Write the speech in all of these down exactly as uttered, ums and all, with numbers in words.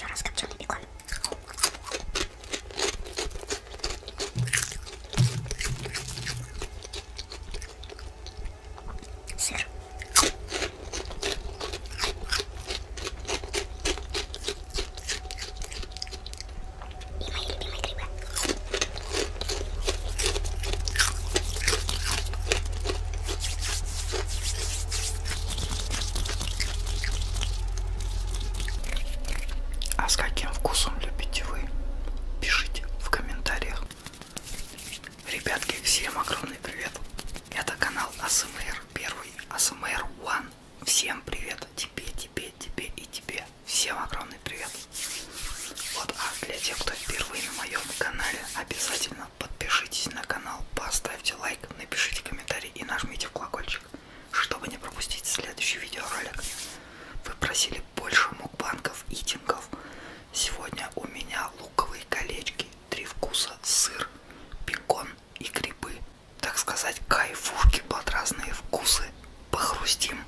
еще раз копченый бекон. Сыр. И мои любимые грибы. А с каким вкусом любите вы? Пишите в комментариях. Ребятки, всем огромный привет. Это канал А С М Р один, А С М Р один. Всем привет. Тебе, тебе, тебе и тебе. Всем огромный привет. Вот, а для тех, кто впервые на моем канале, обязательно подпишитесь на канал, поставьте лайк, напишите комментарий и нажмите в колокольчик, чтобы не пропустить следующий видеоролик. Вы просили больше мукбанков, итингов. Сегодня у меня луковые колечки, три вкуса, сыр, бекон и грибы. Так сказать, кайфушки под разные вкусы. Похрустим.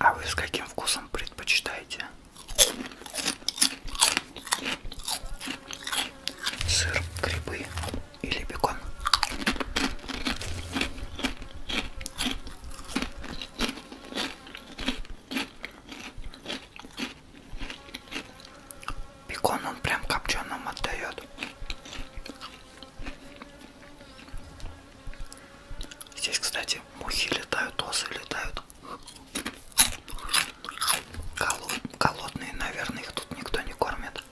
А вы с каким вкусом предпочитаете? Сыр, грибы или бекон? Бекон он прям копченым отдает. Здесь, кстати, мухи летают, осы летают. Голодные, наверное, их тут никто не кормит.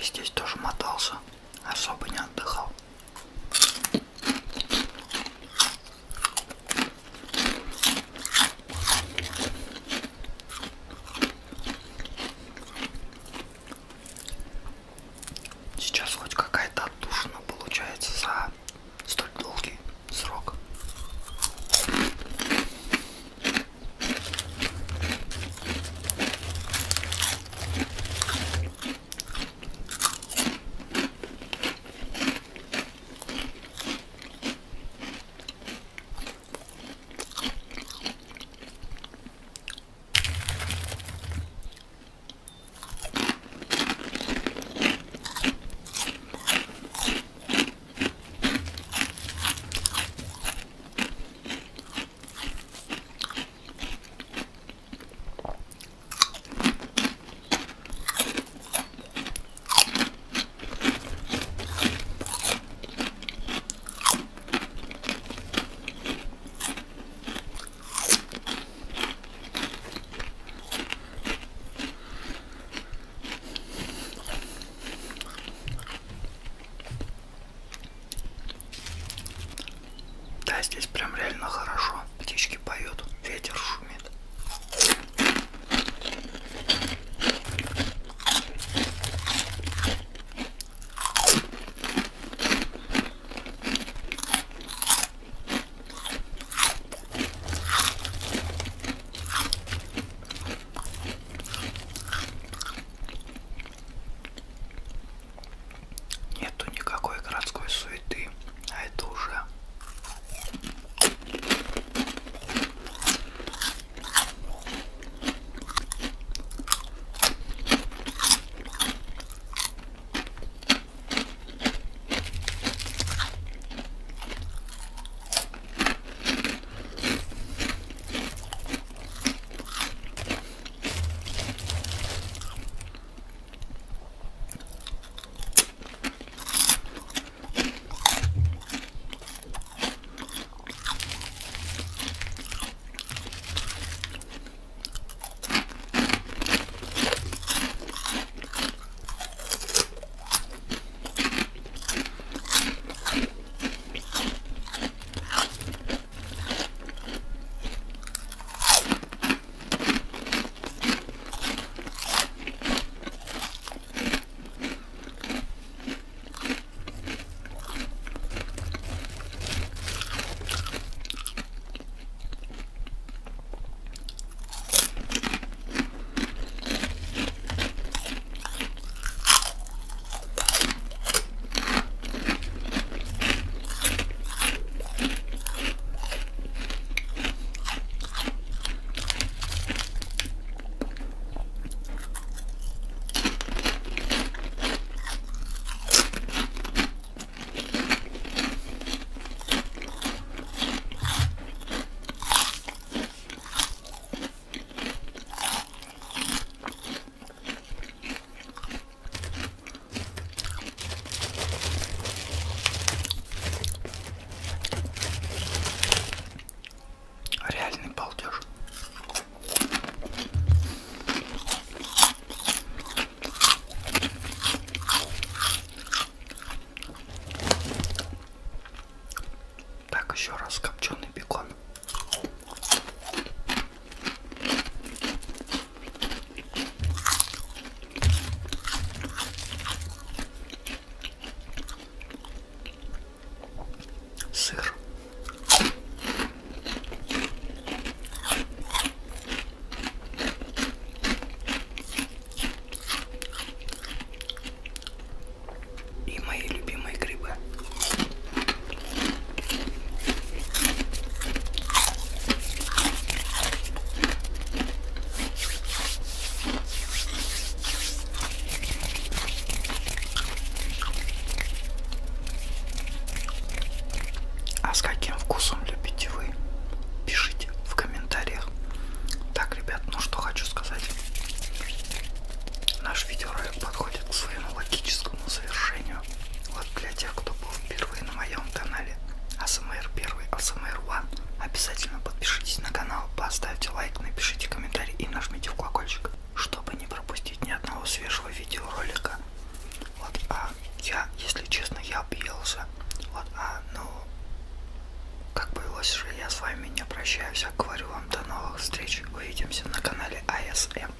и здесь тоже мотался, особо не отдыхал. Сейчас хоть какая-то отдушина получается за столь долгий срок. с вами не прощаюсь, а говорю вам до новых встреч. Увидимся на канале а эс эм эр.